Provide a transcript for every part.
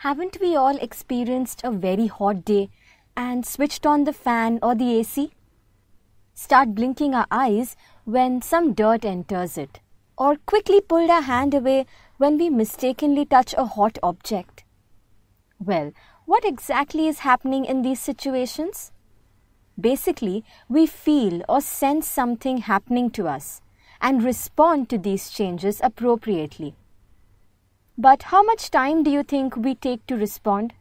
Haven't we all experienced a very hot day and switched on the fan or the AC? Start blinking our eyes when some dirt enters it, or quickly pulled our hand away when we mistakenly touch a hot object. Well, what exactly is happening in these situations? Basically, we feel or sense something happening to us and respond to these changes appropriately. But how much time do you think we take to respond?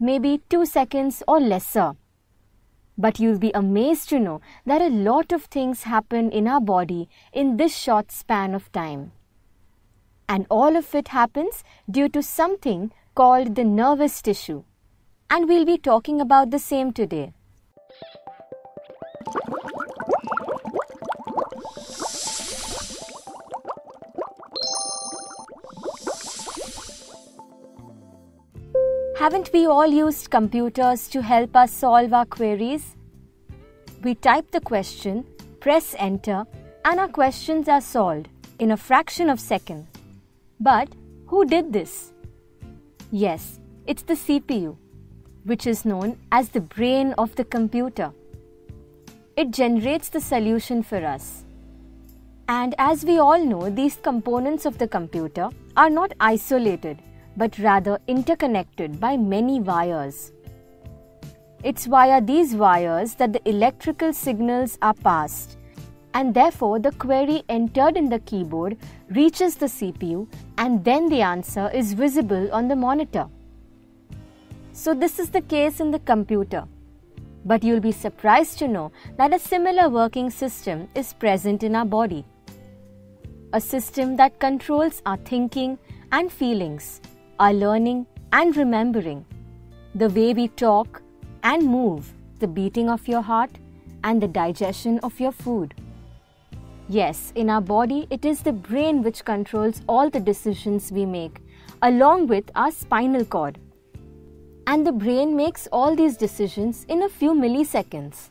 Maybe 2 seconds or lesser. But you'll be amazed to know that a lot of things happen in our body in this short span of time. And all of it happens due to something called the nervous tissue. And we'll be talking about the same today. Haven't we all used computers to help us solve our queries? We type the question, press enter, and our questions are solved in a fraction of a second. But who did this? Yes, it's the CPU, which is known as the brain of the computer. It generates the solution for us. And as we all know, these components of the computer are not isolated, but rather interconnected by many wires. It's via these wires that the electrical signals are passed, and therefore the query entered in the keyboard reaches the CPU, and then the answer is visible on the monitor. So this is the case in the computer. But you'll be surprised to know that a similar working system is present in our body. A system that controls our thinking and feelings, our learning and remembering, the way we talk and move, the beating of your heart, and the digestion of your food. Yes, in our body, it is the brain which controls all the decisions we make, along with our spinal cord. And the brain makes all these decisions in a few milliseconds.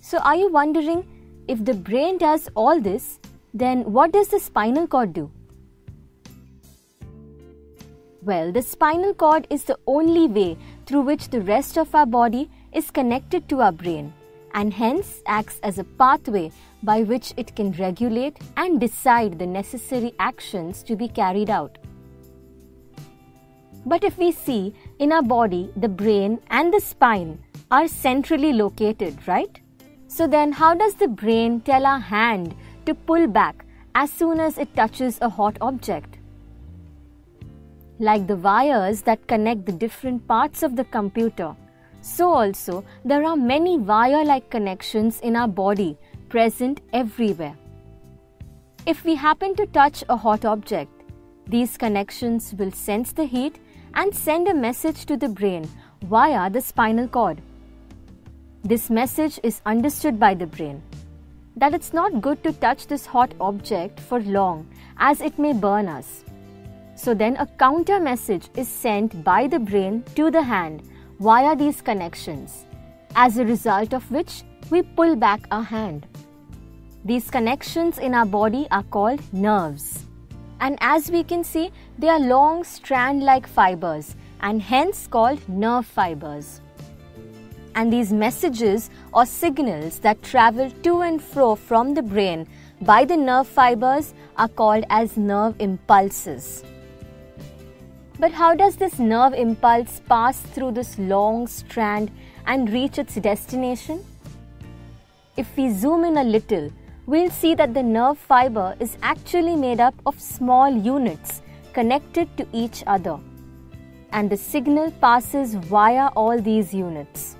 So are you wondering, if the brain does all this, then what does the spinal cord do? Well, the spinal cord is the only way through which the rest of our body is connected to our brain, and hence acts as a pathway by which it can regulate and decide the necessary actions to be carried out. But if we see, in our body, the brain and the spine are centrally located, right? So then how does the brain tell our hand to pull back as soon as it touches a hot object? Like the wires that connect the different parts of the computer, so also there are many wire-like connections in our body present everywhere. If we happen to touch a hot object, these connections will sense the heat and send a message to the brain via the spinal cord. This message is understood by the brain that it's not good to touch this hot object for long as it may burn us. So then a counter message is sent by the brain to the hand via these connections, as a result of which we pull back our hand. These connections in our body are called nerves. And as we can see, they are long strand-like fibers and hence called nerve fibers. And these messages or signals that travel to and fro from the brain by the nerve fibers are called as nerve impulses. But how does this nerve impulse pass through this long strand and reach its destination? If we zoom in a little, we'll see that the nerve fiber is actually made up of small units connected to each other, and the signal passes via all these units.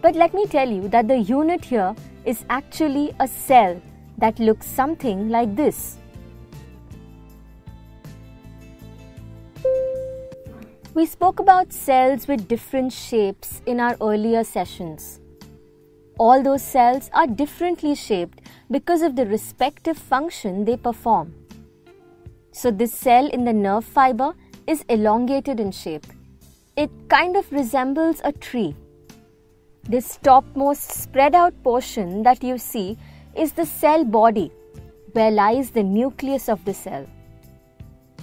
But let me tell you that the unit here is actually a cell that looks something like this. We spoke about cells with different shapes in our earlier sessions. All those cells are differently shaped because of the respective function they perform. So this cell in the nerve fiber is elongated in shape. It kind of resembles a tree. This topmost spread out portion that you see is the cell body, where lies the nucleus of the cell.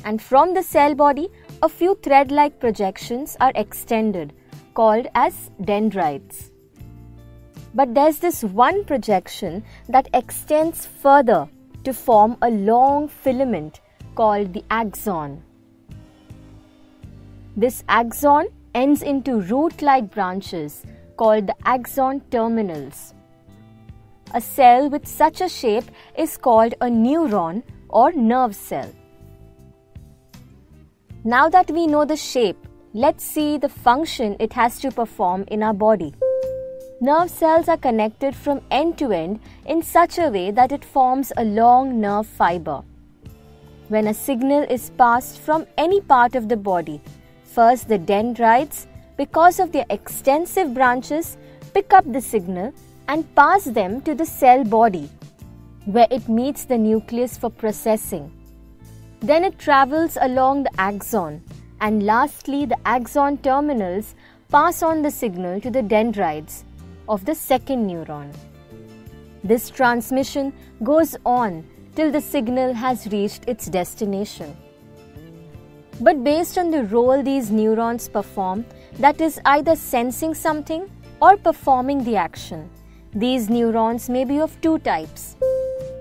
and from the cell body, a few thread-like projections are extended, called as dendrites. But there's this one projection that extends further to form a long filament called the axon. This axon ends into root-like branches called the axon terminals. A cell with such a shape is called a neuron or nerve cell. Now that we know the shape, let's see the function it has to perform in our body. Nerve cells are connected from end to end in such a way that it forms a long nerve fiber. When a signal is passed from any part of the body, first the dendrites, because of their extensive branches, pick up the signal and pass them to the cell body, where it meets the nucleus for processing. Then it travels along the axon, and lastly the axon terminals pass on the signal to the dendrites of the second neuron. This transmission goes on till the signal has reached its destination. But based on the role these neurons perform, that is either sensing something or performing the action, these neurons may be of two types.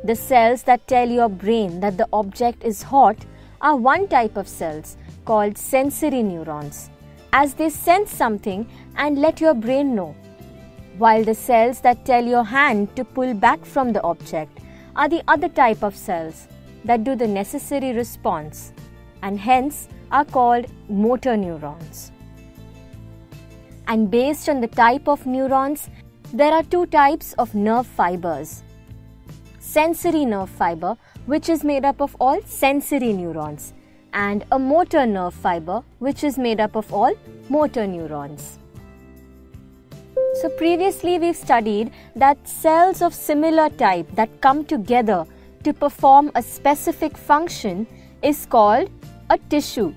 The cells that tell your brain that the object is hot are one type of cells called sensory neurons, as they sense something and let your brain know, while the cells that tell your hand to pull back from the object are the other type of cells that do the necessary response and hence are called motor neurons. And based on the type of neurons, there are two types of nerve fibers. Sensory nerve fiber, which is made up of all sensory neurons, and a motor nerve fiber, which is made up of all motor neurons. So previously we've studied that cells of similar type that come together to perform a specific function is called a tissue.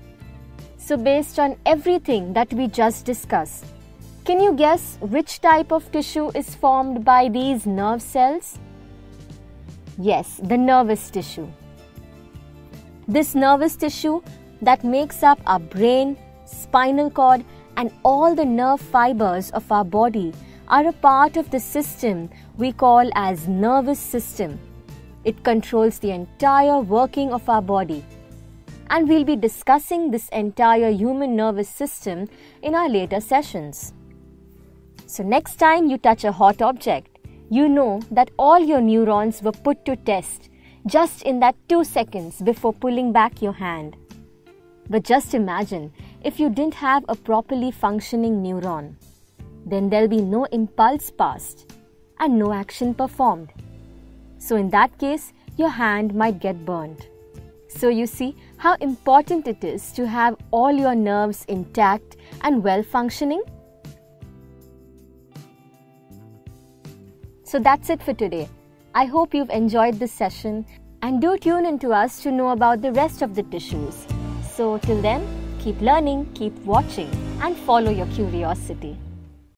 So based on everything that we just discussed, can you guess which type of tissue is formed by these nerve cells? Yes, the nervous tissue. This nervous tissue that makes up our brain, spinal cord, and all the nerve fibers of our body are a part of the system we call as nervous system. It controls the entire working of our body. And we'll be discussing this entire human nervous system in our later sessions. So next time you touch a hot object, you know that all your neurons were put to test just in that 2 seconds before pulling back your hand. But just imagine if you didn't have a properly functioning neuron, then there'll be no impulse passed and no action performed. So in that case, your hand might get burned. So you see how important it is to have all your nerves intact and well functioning. So that's it for today. I hope you've enjoyed this session and do tune in to us to know about the rest of the tissues. So till then, keep learning, keep watching, and follow your curiosity.